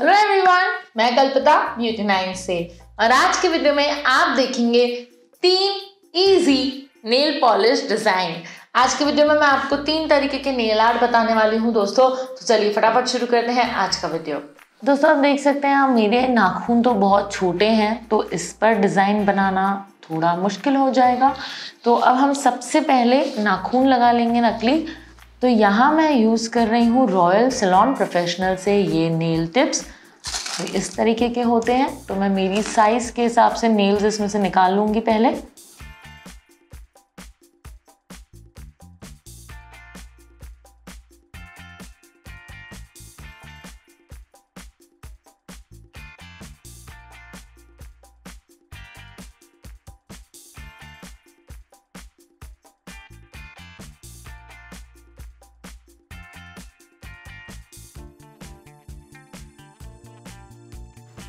Hello everyone, मैं कल्पता UNA से और आज के वीडियो में आप देखेंगे 3 इजी नेल पॉलिश डिज़ाइन। आज के वीडियो में मैं आपको 3 तरीके के नेल आर्ट बताने वाली हूं दोस्तों, तो चलिए फटाफट शुरू करते हैं आज का वीडियो। दोस्तों आप देख सकते हैं मेरे नाखून तो बहुत छोटे हैं, तो इस पर डिज़ाइन बनाना थोड़ा मुश्किल हो जाएगा। तो अब हम सबसे पहले नाखून लगा लेंगे नकली। तो यहाँ मैं यूज़ कर रही हूँ रॉयल सिलॉन प्रोफेशनल से ये नेल टिप्स। तो इस तरीके के होते हैं, तो मैं मेरी साइज़ के हिसाब से नेल्स इसमें से निकाल लूँगी पहले।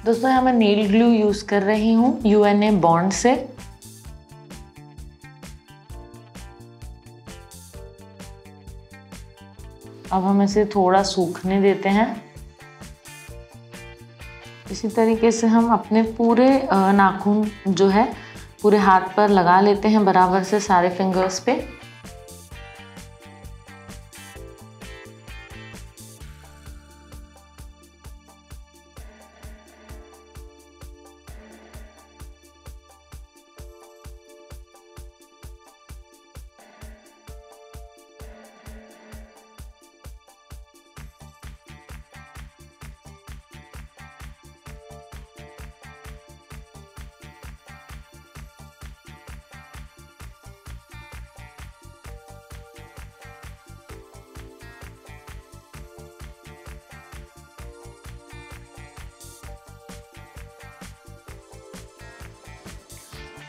दोस्तों यहाँ मैं नेल ग्लू यूज़ कर रही हूँ UNA बॉन्ड से। अब हम इसे थोड़ा सूखने देते हैं। इसी तरीके से हम अपने पूरे नाखून जो है पूरे हाथ पर लगा लेते हैं बराबर से, सारे फिंगर्स पे।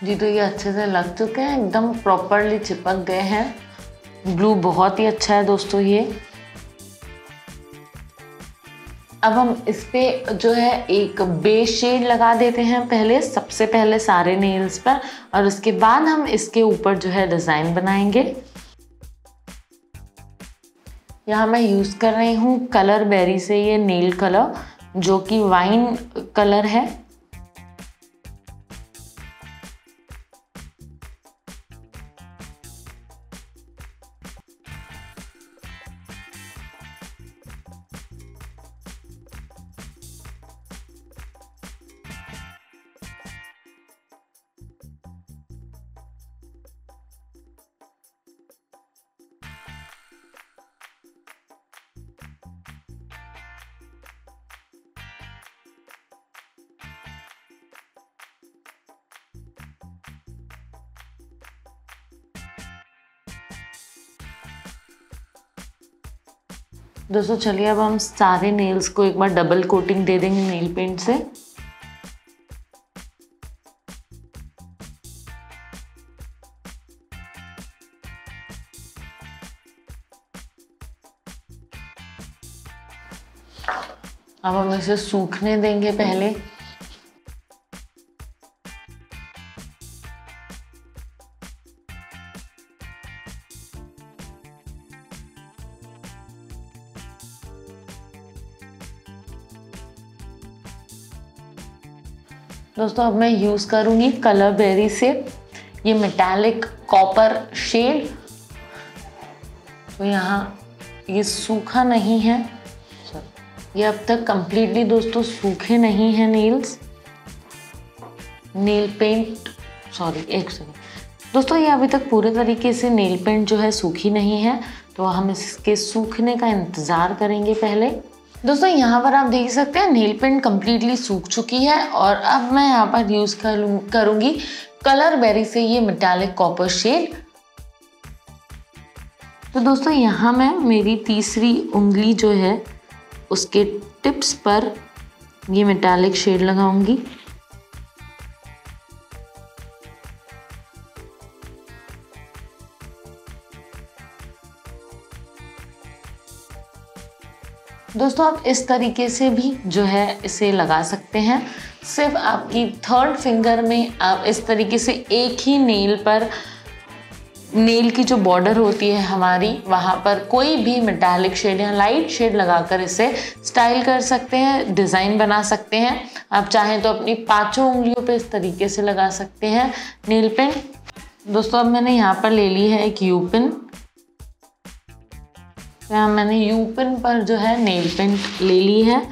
जी तो ये अच्छे से लग चुके हैं, एकदम प्रॉपरली चिपक गए हैं। ग्लू बहुत ही अच्छा है दोस्तों ये। अब हम इस पे जो है एक बेस शेड लगा देते हैं पहले, सबसे पहले सारे नेल्स पर, और उसके बाद हम इसके ऊपर जो है डिज़ाइन बनाएंगे। यहाँ मैं यूज़ कर रही हूँ कलर बेरी से ये नेल कलर, जो कि वाइन कलर है। दोस्तों चलिए अब हम सारे नेल्स को एक बार डबल कोटिंग दे देंगे नेल पेंट से। अब हम इसे सूखने देंगे पहले। दोस्तों अब मैं यूज़ करूँगी कलर बेरी से ये मेटालिक कॉपर शेड। तो यहाँ ये सूखा नहीं है, ये अब तक कम्प्लीटली दोस्तों सूखे नहीं हैं नेल्स, नेल पेंट, सॉरी एक सेकेंड दोस्तों, ये अभी तक पूरे तरीके से नेल पेंट जो है सूखी नहीं है, तो हम इसके सूखने का इंतज़ार करेंगे पहले। दोस्तों यहाँ पर आप देख सकते हैं नेल पेंट कम्प्लीटली सूख चुकी है, और अब मैं यहाँ पर यूज़ करूँगी कलर बेरी से ये मेटालिक कॉपर शेड। तो दोस्तों यहाँ मैं मेरी तीसरी उंगली जो है उसके टिप्स पर ये मेटालिक शेड लगाऊंगी। दोस्तों आप इस तरीके से भी जो है इसे लगा सकते हैं, सिर्फ आपकी थर्ड फिंगर में आप इस तरीके से एक ही नेल पर नेल की जो बॉर्डर होती है हमारी, वहाँ पर कोई भी मेटालिक शेड या लाइट शेड लगाकर इसे स्टाइल कर सकते हैं, डिज़ाइन बना सकते हैं। आप चाहें तो अपनी पांचों उंगलियों पे इस तरीके से लगा सकते हैं नेल पिन। दोस्तों, अब मैंने यहाँ पर ले ली है एक यू पिन। यहाँ मैंने यू पिन पर जो है नेल पिन ले ली है।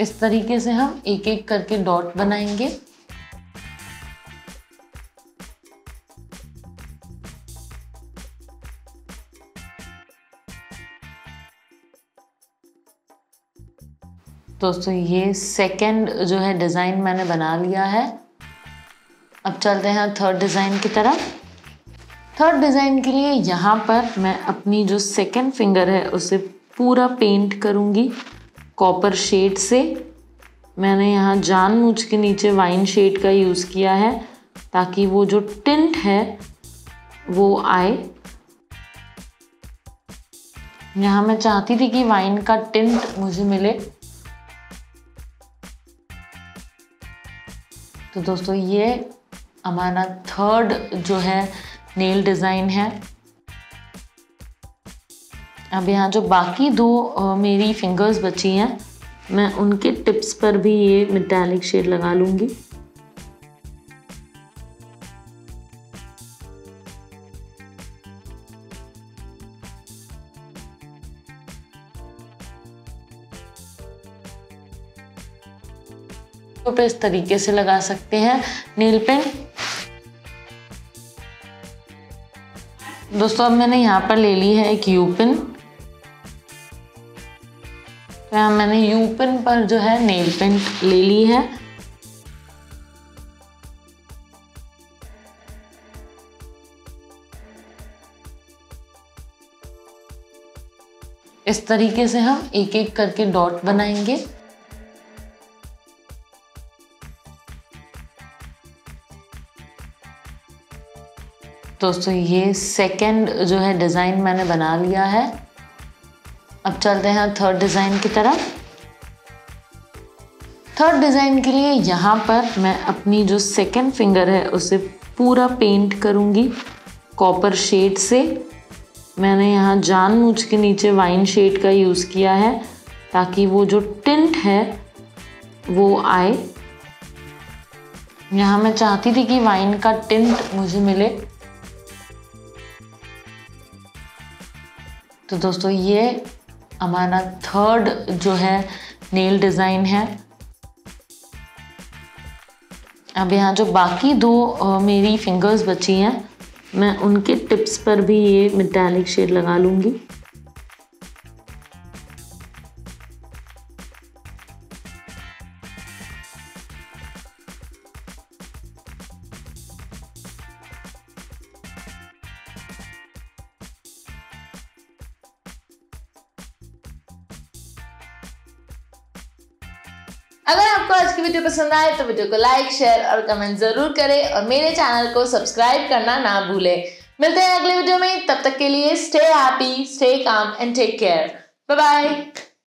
इस तरीके से हम एक एक करके डॉट बनाएंगे। दोस्तों, ये सेकंड जो है डिज़ाइन मैंने बना लिया है। अब चलते हैं थर्ड डिज़ाइन की तरफ। थर्ड डिज़ाइन के लिए यहाँ पर मैं अपनी जो सेकंड फिंगर है उसे पूरा पेंट करूँगी कॉपर शेड से। मैंने यहाँ जानबूझ के नीचे वाइन शेड का यूज़ किया है ताकि वो जो टिंट है वो आए। यहाँ मैं चाहती थी कि वाइन का टिंट मुझे मिले। तो दोस्तों, ये हमारा थर्ड जो है नेल डिज़ाइन है। अब यहाँ जो बाकी दो मेरी फिंगर्स बची हैं, मैं उनके टिप्स पर भी ये मेटालिक शेड लगा लूँगी। पे इस तरीके से लगा सकते हैं नेल पेन। दोस्तों, अब मैंने यहाँ पर ले ली है एक यू पिन। तो यहाँ मैंने यू पिन पर जो है नेल पेंट ले ली है। इस तरीके से हम एक एक करके डॉट बनाएंगे। दोस्तों, ये सेकंड जो है डिज़ाइन मैंने बना लिया है। अब चलते हैं थर्ड डिज़ाइन की तरफ। थर्ड डिज़ाइन के लिए यहाँ पर मैं अपनी जो सेकंड फिंगर है उसे पूरा पेंट करूँगी कॉपर शेड से। मैंने यहाँ जानबूझ के नीचे वाइन शेड का यूज़ किया है ताकि वो जो टिंट है वो आए। यहाँ मैं चाहती थी कि वाइन का टिंट मुझे मिले। तो दोस्तों, ये हमारा थर्ड जो है नेल डिज़ाइन है। अब यहाँ जो बाकी दो मेरी फिंगर्स बची हैं, मैं उनके टिप्स पर भी ये मेटालिक शेड लगा लूँगी। अगर आपको आज की वीडियो पसंद आए तो वीडियो को लाइक, शेयर और कमेंट जरूर करें और मेरे चैनल को सब्सक्राइब करना ना भूलें। मिलते हैं अगले वीडियो में, तब तक के लिए stay happy, stay calm and take care. Bye bye.